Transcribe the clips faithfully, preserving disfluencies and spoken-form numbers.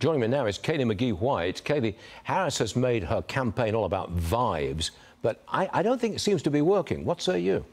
Joining me now is Kaylee McGhee White. Kaylee, Harris has made her campaign all about vibes, but I, I don't think it seems to be working. What say you?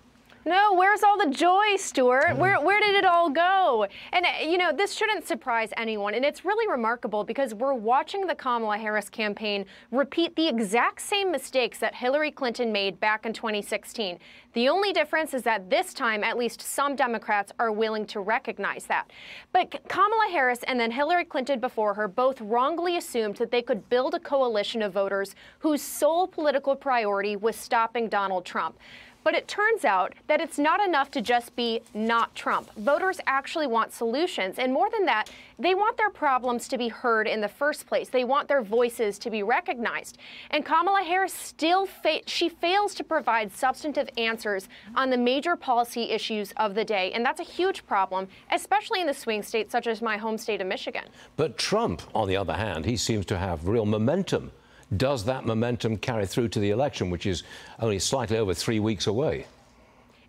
No, where's all the joy, Stuart? Where, where did it all go? And, you know, this shouldn't surprise anyone. And it's really remarkable because we're watching the Kamala Harris campaign repeat the exact same mistakes that Hillary Clinton made back in twenty sixteen. The only difference is that this time, at least some Democrats are willing to recognize that. But Kamala Harris and then Hillary Clinton before her both wrongly assumed that they could build a coalition of voters whose sole political priority was stopping Donald Trump. But it turns out that it's not enough to just be not Trump. Voters actually want solutions. And more than that, they want their problems to be heard in the first place. They want their voices to be recognized. And Kamala Harris still fa- she fails to provide substantive answers on the major policy issues of the day. And that's a huge problem, especially in the swing states such as my home state of Michigan. But Trump, on the other hand, he seems to have real momentum. Does that momentum carry through to the election, which is only slightly over three weeks away?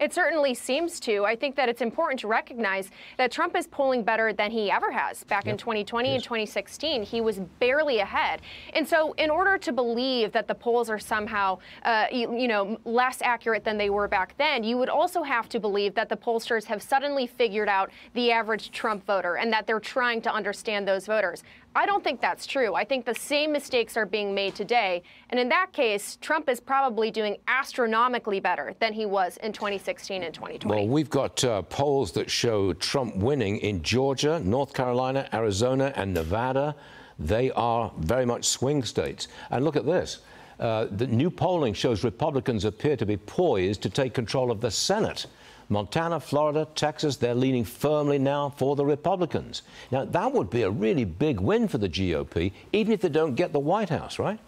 It certainly seems to. I think that it's important to recognize that Trump is polling better than he ever has. Back yep. in twenty twenty yes. and twenty sixteen, he was barely ahead. And so in order to believe that the polls are somehow, uh, you, you know, less accurate than they were back then, you would also have to believe that the pollsters have suddenly figured out the average Trump voter and that they're trying to understand those voters. I don't think that's true. I think the same mistakes are being made today. And in that case, Trump is probably doing astronomically better than he was in twenty sixteen and twenty twenty. Well, we've got uh, polls that show Trump winning in Georgia, North Carolina, Arizona, and Nevada. They are very much swing states. And look at this. Uh, the new polling shows Republicans appear to be poised to take control of the Senate. Montana, Florida, Texas, they're leaning firmly now for the Republicans. Now, that would be a really big win for the G O P, even if they don't get the White House, right?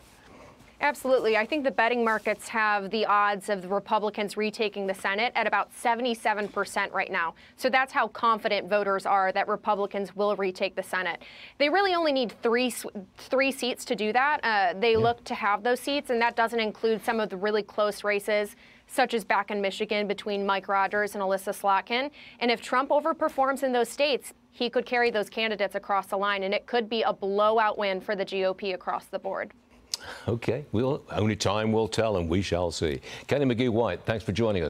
Absolutely. I think the betting markets have the odds of the Republicans retaking the Senate at about seventy-seven percent right now. So that's how confident voters are that Republicans will retake the Senate. They really only need three three seats to do that. Uh, they yeah. look to have those seats, and that doesn't include some of the really close races, such as back in Michigan between Mike Rogers and Alyssa Slotkin. And if Trump overperforms in those states, he could carry those candidates across the line, and it could be a blowout win for the G O P across the board. Okay, we'll, only time will tell, and we shall see. Kaylee McGhee White, thanks for joining us.